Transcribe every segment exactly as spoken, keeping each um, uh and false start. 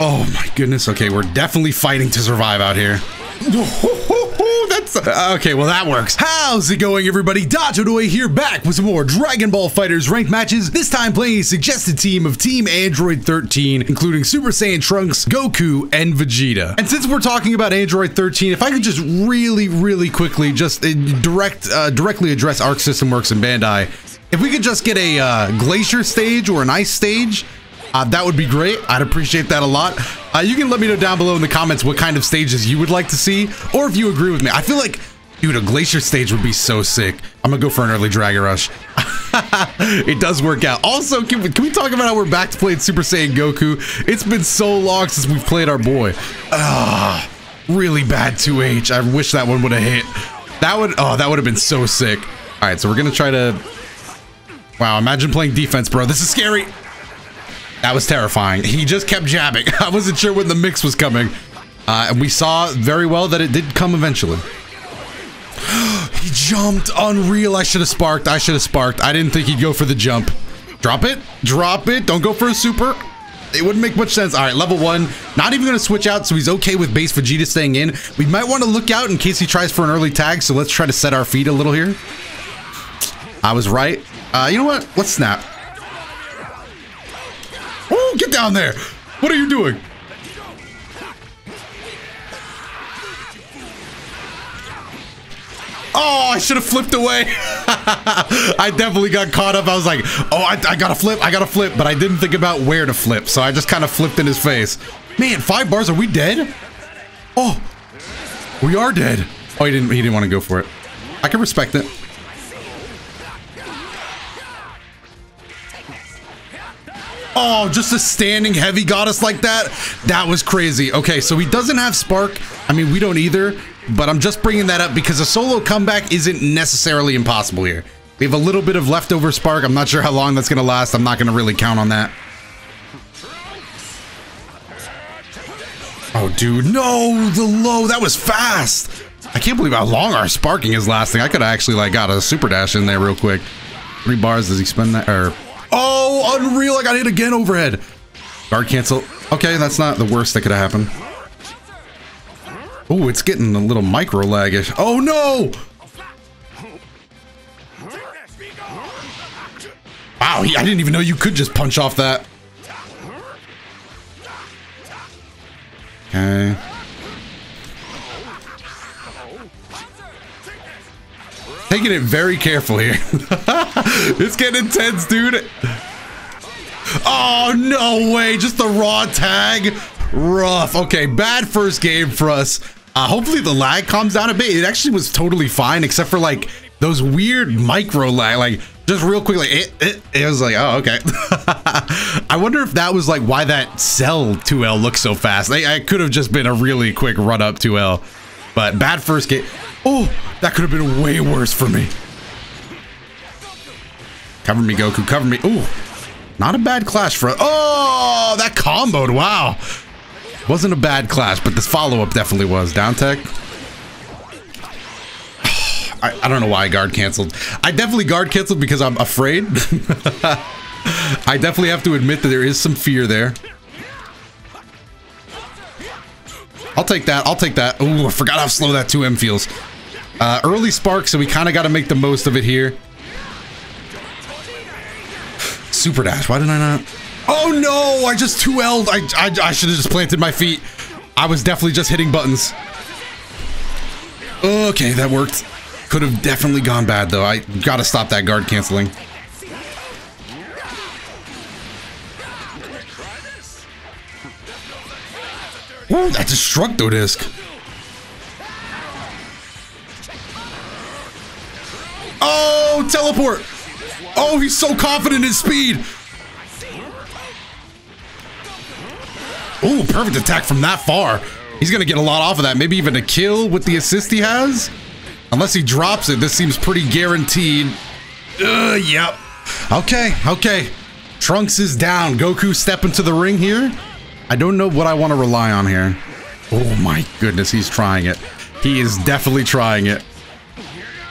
Oh my goodness. Okay, we're definitely fighting to survive out here. That's okay, well that works. How's it going, everybody? DotoDoya here, back with some more Dragon Ball FighterZ ranked matches. This time playing a suggested team of Team Android thirteen, including Super Saiyan Trunks, Goku, and Vegeta. And since we're talking about Android thirteen, if I could just really, really quickly just direct, uh, directly address Arc System Works and Bandai. If we could just get a uh, glacier stage or an ice stage, Uh, that would be great. I'd appreciate that a lot. Uh, you can let me know down below in the comments what kind of stages you would like to see, or if you agree with me. I feel like, dude, a glacier stage would be so sick. I'm gonna go for an early Dragon Rush. It does work out. Also, can we, can we talk about how we're back to playing Super Saiyan Goku? It's been so long since we've played our boy. Ah, really bad two H. I wish that one would have hit. That would, oh, that would have been so sick. All right, so we're gonna try to, wow, imagine playing defense, bro. This is scary. That was terrifying. He just kept jabbing. I wasn't sure when the mix was coming. Uh, and we saw very well that it did come eventually. He jumped. Unreal. I should have sparked. I should have sparked. I didn't think he'd go for the jump. Drop it. Drop it. Don't go for a super. It wouldn't make much sense. All right, level one. Not even going to switch out, so he's okay with base Vegeta staying in. We might want to look out in case he tries for an early tag, so let's try to set our feet a little here. I was right. Uh, you know what? Let's snap. Oh, get down there. What are you doing? Oh, I should have flipped away. I definitely got caught up. I was like, oh, I, I gotta flip. I gotta flip. But I didn't think about where to flip. So I just kind of flipped in his face. Man, five bars. Are we dead? Oh, we are dead. Oh, he didn't, he didn't want to go for it. I can respect it. Oh, just a standing heavy got us like that. That was crazy. Okay, so he doesn't have spark. I mean, we don't either, but I'm just bringing that up because a solo comeback isn't necessarily impossible here. We have a little bit of leftover spark. I'm not sure how long that's going to last. I'm not going to really count on that. Oh, dude. No, the low. That was fast. I can't believe how long our sparking is lasting. I could have actually like got a super dash in there real quick. Three bars. Does he spend that? Or... oh, unreal. I got hit again overhead. Guard cancel. Okay, that's not the worst that could have happened. Oh, it's getting a little micro laggish. Oh, no. Wow, he, I didn't even know you could just punch off that. Okay. Taking it very careful here. It's getting intense, dude. Oh, no way. Just the raw tag. Rough. Okay, bad first game for us. Uh, hopefully the lag calms down a bit. It actually was totally fine, except for like those weird micro lag. Like just real quick, like it, it, it was like, oh, okay. I wonder if that was like why that Cell two L looked so fast. They, it could have just been a really quick run up two L. But bad first game. Oh, that could have been way worse for me. Cover me, Goku. Cover me. Ooh, not a bad clash for us. Oh, that comboed. Wow. Wasn't a bad clash, but this follow-up definitely was. Down tech. I, I don't know why I guard canceled. I definitely guard canceled because I'm afraid. I definitely have to admit that there is some fear there. I'll take that. I'll take that. Ooh, I forgot how slow that two M feels. Uh, early spark, so we kind of got to make the most of it here. Super dash. Why did I not? Oh, no. I just two L'd. I, I, I should have just planted my feet. I was definitely just hitting buttons. Okay, that worked. Could have definitely gone bad, though. I got to stop that guard canceling. Ooh, that destructo disc. Oh, teleport. Oh, he's so confident in his speed. Oh, perfect attack from that far. He's going to get a lot off of that. Maybe even a kill with the assist he has. Unless he drops it. This seems pretty guaranteed. Uh, yep. Okay, okay. Trunks is down. Goku stepping to the ring here. I don't know what I want to rely on here. Oh my goodness, he's trying it. He is definitely trying it.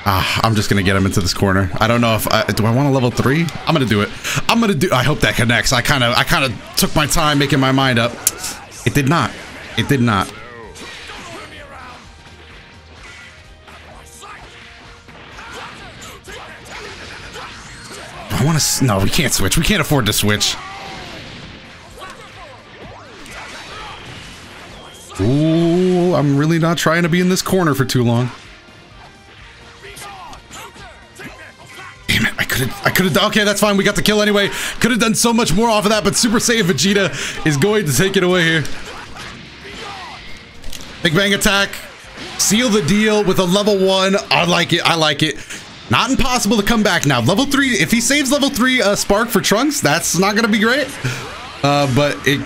Ah, I'm just gonna get him into this corner. I don't know if I, do I want to level three? I'm gonna do it. I'm gonna do. I hope that connects. I kind of, I kind of took my time making my mind up. It did not. It did not. I want to... No, we can't switch. We can't afford to switch. Ooh, I'm really not trying to be in this corner for too long. Damn it, I could have... I could have... Okay, that's fine. We got the kill anyway. Could have done so much more off of that, but Super Saiyan Vegeta is going to take it away here. Big Bang Attack. Seal the deal with a level one. I like it. I like it. Not impossible to come back now. Level three, if he saves level three uh, Spark for Trunks, that's not going to be great. Uh, but it...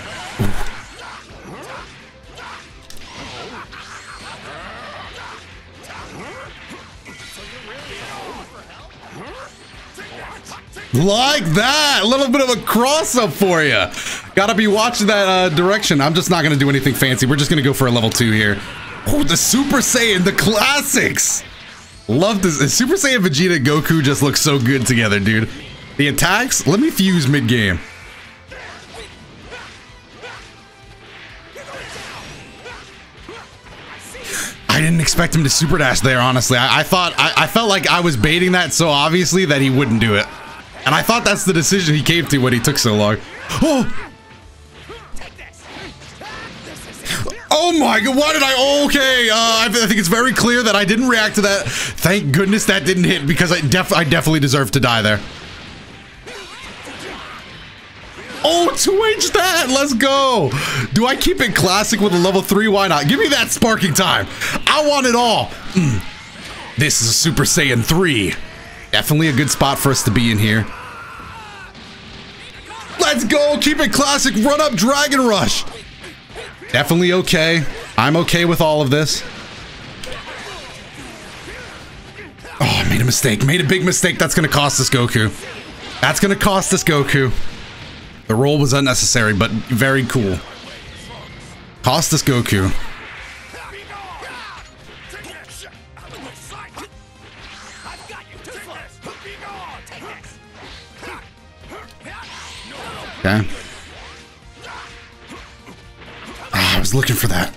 Like that! A little bit of a cross-up for you. Gotta be watching that uh, direction. I'm just not going to do anything fancy. We're just going to go for a level two here. Oh, the Super Saiyan, the classics! Love this. Super Saiyan Vegeta and Goku just look so good together, dude. The attacks, let me fuse mid-game. I didn't expect him to super dash there, honestly. I, I thought, I, I felt like I was baiting that so obviously that he wouldn't do it. And I thought that's the decision he came to when he took so long. Oh! Oh my god, why did I, okay, uh, I, I think it's very clear that I didn't react to that. Thank goodness that didn't hit because I, def I definitely deserved to die there. Oh, two H that, let's go. Do I keep it classic with a level three? Why not? Give me that sparking time. I want it all. Mm. This is a Super Saiyan three. Definitely a good spot for us to be in here. Let's go, keep it classic, run up Dragon Rush. Definitely okay. I'm okay with all of this. Oh, I made a mistake. Made a big mistake. That's going to cost us Goku. That's going to cost us Goku. The roll was unnecessary, but very cool. Cost us Goku. Okay. I was looking for that.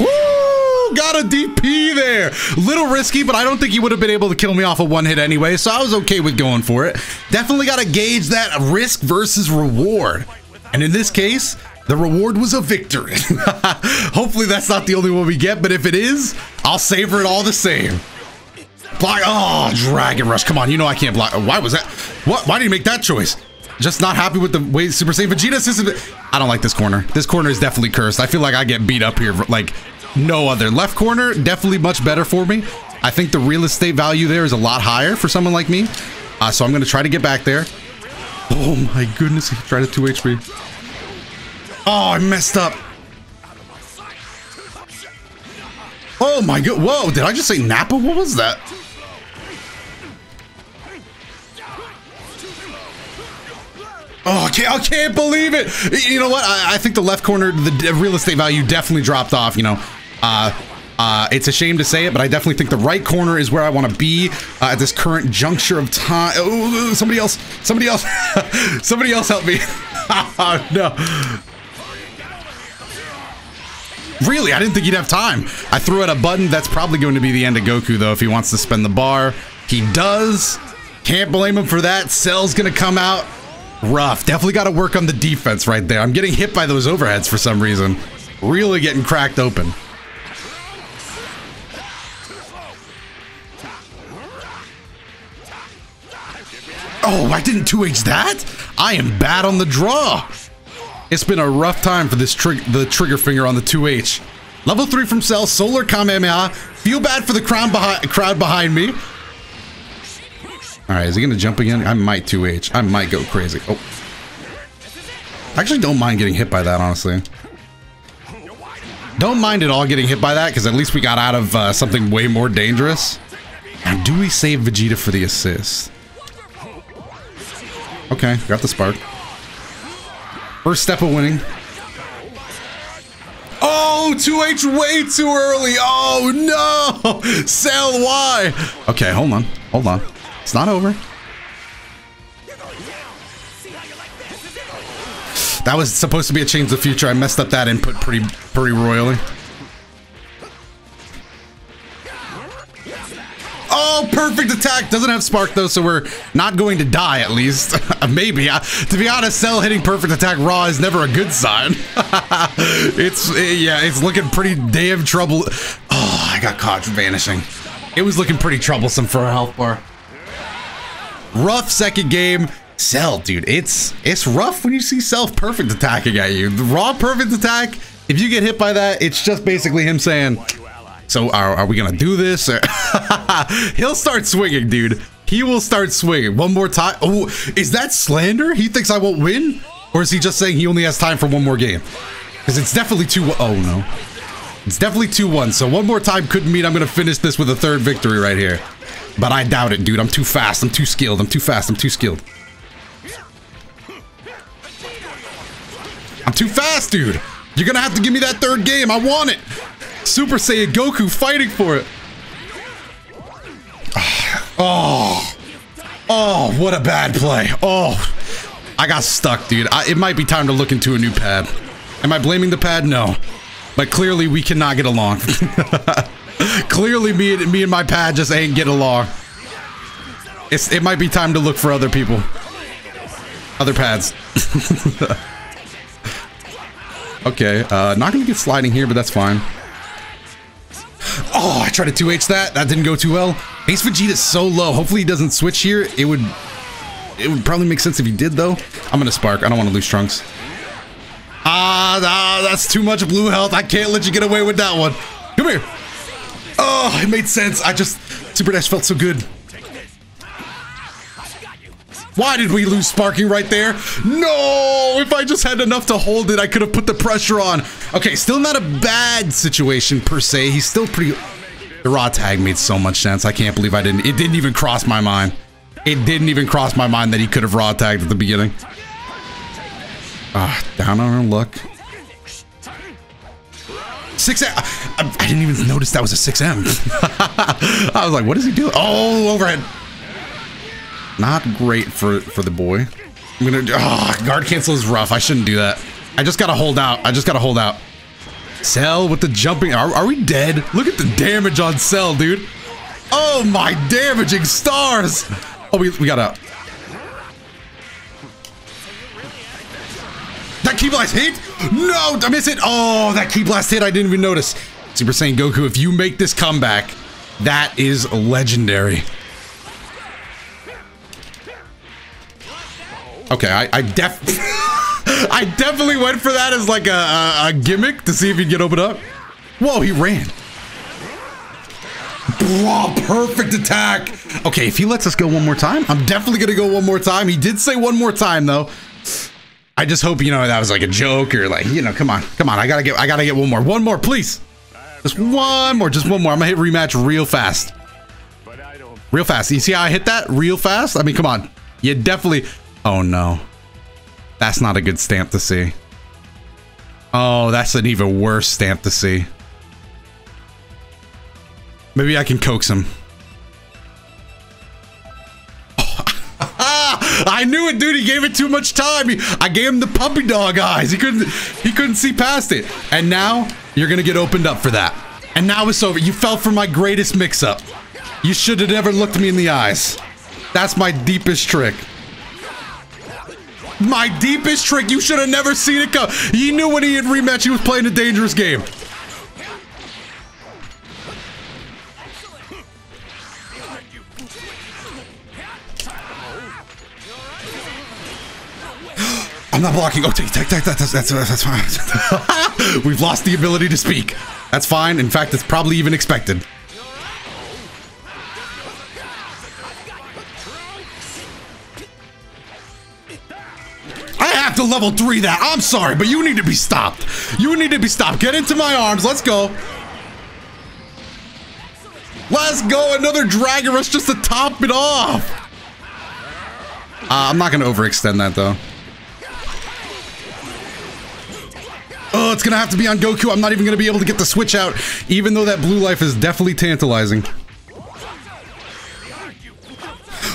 Woo! Got a D P there. Little risky, but I don't think he would have been able to kill me off of one hit anyway, so I was okay with going for it. Definitely got to gauge that risk versus reward. And in this case, the reward was a victory. Hopefully that's not the only one we get, but if it is, I'll savor it all the same. Block. Oh, Dragon Rush. Come on. You know I can't block. Why was that? What? Why did you make that choice? Just not happy with the way Super Saiyan Vegeta system. I don't like this corner. This corner is definitely cursed. I feel like I get beat up here like no other. Left corner, definitely much better for me. I think the real estate value there is a lot higher for someone like me. Uh, so I'm going to try to get back there. Oh, my goodness. He tried a two H P. Oh, I messed up. Oh, my God. Whoa, did I just say Nappa? What was that? Oh, I can't, I can't believe it. You know what? I, I think the left corner, the real estate value definitely dropped off, you know. Uh, uh, it's a shame to say it, but I definitely think the right corner is where I want to be uh, at this current juncture of time. Oh, somebody else. Somebody else. Somebody else help me. Oh, no. Really? I didn't think he'd have time. I threw out a button. That's probably going to be the end of Goku, though, if he wants to spend the bar. He does. Can't blame him for that. Cell's going to come out. Rough. Definitely got to work on the defense right there. I'm getting hit by those overheads for some reason. Really getting cracked open. Oh, I didn't two H that? I am bad on the draw. It's been a rough time for this trig the trigger finger on the two H. Level three from Cell, Solar Kamehameha. Feel bad for the crown behind crowd behind me. All right, is he gonna jump again? I might two H. I might go crazy. Oh, I actually don't mind getting hit by that, honestly. Don't mind at all getting hit by that because at least we got out of uh, something way more dangerous. Now, do we save Vegeta for the assist? Okay, got the spark. First step of winning. Oh, two H way too early. Oh no, Cell, why? Okay, hold on, hold on. It's not over. That was supposed to be a Change the Future. I messed up that input pretty, pretty royally. Oh, perfect attack. Doesn't have spark though, so we're not going to die at least. Maybe. Uh, to be honest, Cell hitting perfect attack raw is never a good sign. It's, yeah, it's looking pretty damn trouble. Oh, I got caught vanishing. It was looking pretty troublesome for a health bar. Rough second game. Cell, dude, it's it's rough when you see Cell perfect attacking at you. The raw perfect attack, if you get hit by that, it's just basically him saying, so are, are we gonna do this? He'll start swinging, dude. He will start swinging. One more time. Oh, is that slander? He thinks I won't win? Or is he just saying he only has time for one more game? Because it's definitely two. Oh, no. It's definitely two one, so one more time could mean I'm gonna finish this with a third victory right here. But I doubt it, dude. I'm too fast. I'm too skilled. I'm too fast. I'm too skilled. I'm too fast, dude. You're gonna have to give me that third game. I want it. Super Saiyan Goku fighting for it. Oh. Oh, what a bad play. Oh. I got stuck, dude. I, it might be time to look into a new pad. Am I blaming the pad? No. But clearly we cannot get along. Clearly me and, me and my pad just ain't get along. It's, it might be time to look for other people. Other pads. Okay, uh, not gonna get sliding here, but that's fine. Oh, I tried to two H that. That didn't go too well. Ace Vegeta's so low. Hopefully he doesn't switch here. It would, it would probably make sense if he did, though. I'm gonna spark. I don't want to lose Trunks. Ah, ah, that's too much blue health. I can't let you get away with that one. Come here. Oh, it made sense. I just... Super Dash felt so good. Why did we lose sparking right there? No! If I just had enough to hold it, I could have put the pressure on. Okay, still not a bad situation, per se. He's still pretty... The raw tag made so much sense. I can't believe I didn't... It didn't even cross my mind. It didn't even cross my mind that he could have raw tagged at the beginning. Ah, uh, down on our luck. six M. I, I didn't even notice that was a six M. I was like, what is he doing? Oh, overhead. Not great for, for the boy. I'm gonna, oh, guard cancel is rough. I shouldn't do that. I just gotta hold out. I just gotta hold out. Cell with the jumping. Are, are we dead? Look at the damage on Cell, dude. Oh, my damaging stars. Oh, we, we got out. That Key Blast hit? No, I miss it. Oh, that Key Blast hit. I didn't even notice. Super Saiyan Goku, if you make this comeback, that is legendary. Okay, I, I def- I definitely went for that as like a, a, a gimmick to see if he'd get opened up. Whoa, he ran. Bro, perfect attack. Okay, if he lets us go one more time, I'm definitely going to go one more time. He did say one more time, though. I just hope, you know, that was like a joke or like, you know, come on, come on. I gotta get, I gotta get one more, one more, please. Just one more, just one more. I'm gonna hit rematch real fast. Real fast. You see how I hit that real fast? I mean, come on. You definitely, oh no. That's not a good stamp to see. Oh, that's an even worse stamp to see. Maybe I can coax him. I knew it, dude. He gave it too much time. He, I gave him the puppy dog eyes. He couldn't he couldn't see past it. And now you're going to get opened up for that. And now it's over. You fell for my greatest mix-up. You should have never looked me in the eyes. That's my deepest trick. My deepest trick. You should have never seen it come. He knew when he had rematch, he was playing a dangerous game. I'm not blocking. Oh, take, take, take, that's, that's, that's fine. We've lost the ability to speak. That's fine. In fact, it's probably even expected. I have to level three that. I'm sorry, but you need to be stopped. You need to be stopped. Get into my arms. Let's go. Let's go. Another Dragon Rush just to top it off. Uh, I'm not going to overextend that, though. Oh, it's gonna have to be on Goku. I'm not even gonna be able to get the switch out, even though that blue life is definitely tantalizing.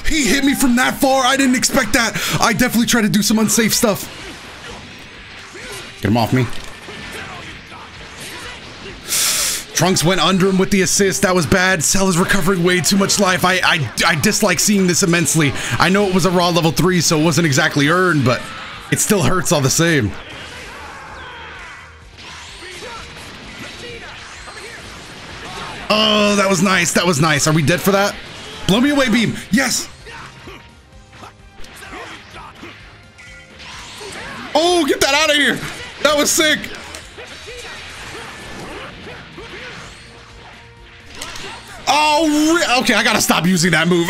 He hit me from that far. I didn't expect that. I definitely tried to do some unsafe stuff. Get him off me. Trunks went under him with the assist. That was bad. Cell is recovering way too much life. I, I, I dislike seeing this immensely. I know it was a raw level three, so it wasn't exactly earned, but it still hurts all the same. Oh, that was nice. That was nice. Are we dead for that? Blow me away, beam. Yes. Oh, get that out of here. That was sick. Oh, okay, I gotta stop using that move.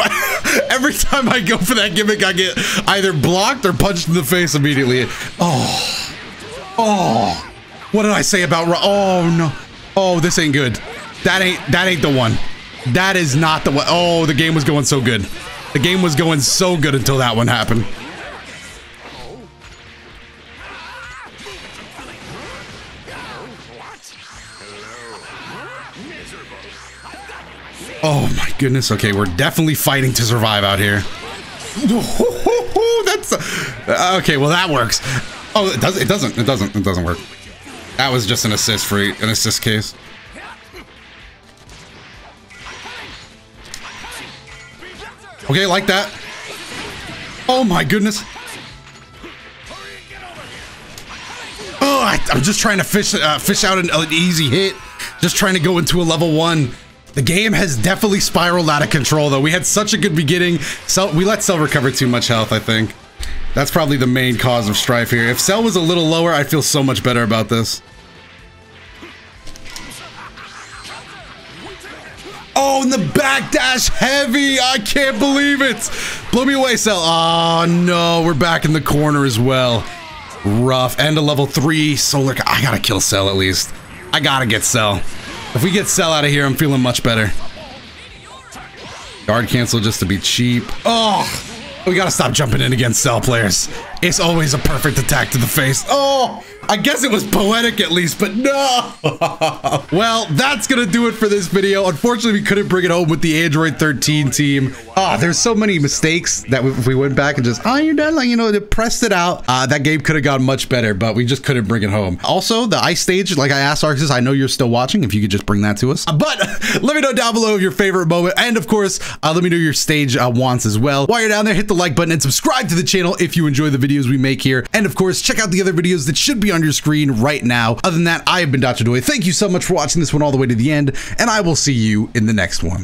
Every time I go for that gimmick, I get either blocked or punched in the face immediately. Oh, oh, what did I say about, oh no, oh, this ain't good. That ain't, that ain't the one. That is not the one. Oh, the game was going so good. The game was going so good until that one happened. Oh my goodness. Okay, we're definitely fighting to survive out here. That's a, okay, well that works. Oh, it does it doesn't it doesn't it doesn't work. That was just an assist for an assist case. Okay, like that. Oh my goodness. Oh, I, I'm just trying to fish uh, fish out an, an easy hit. Just trying to go into a level one. The game has definitely spiraled out of control, though. We had such a good beginning. Cell, we let Cell recover too much health, I think. That's probably the main cause of strife here. If Cell was a little lower, I'd feel so much better about this. Oh, and the backdash heavy. I can't believe it. Blow me away, Cell. Oh, no. We're back in the corner as well. Rough. End of level three. Solar. I gotta kill Cell at least. I gotta get Cell. If we get Cell out of here, I'm feeling much better. Guard cancel just to be cheap. Oh, we gotta stop jumping in against Cell players. It's always a perfect attack to the face. Oh, I guess it was poetic at least, but no. Well, that's gonna do it for this video. Unfortunately, we couldn't bring it home with the Android thirteen team. Ah, oh, there's so many mistakes that if we went back and just, oh, you're done, like, you know, pressed it out, uh, that game could have gone much better, but we just couldn't bring it home. Also, the ice stage, like I asked Arxis, I know you're still watching, if you could just bring that to us. Uh, but let me know down below your favorite moment, and of course, uh, let me know your stage uh, wants as well. While you're down there, hit the like button and subscribe to the channel if you enjoy the videos we make here. And of course, check out the other videos that should be on your screen right now. Other than that, I have been DotoDoya. Thank you so much for watching this one all the way to the end, and I will see you in the next one.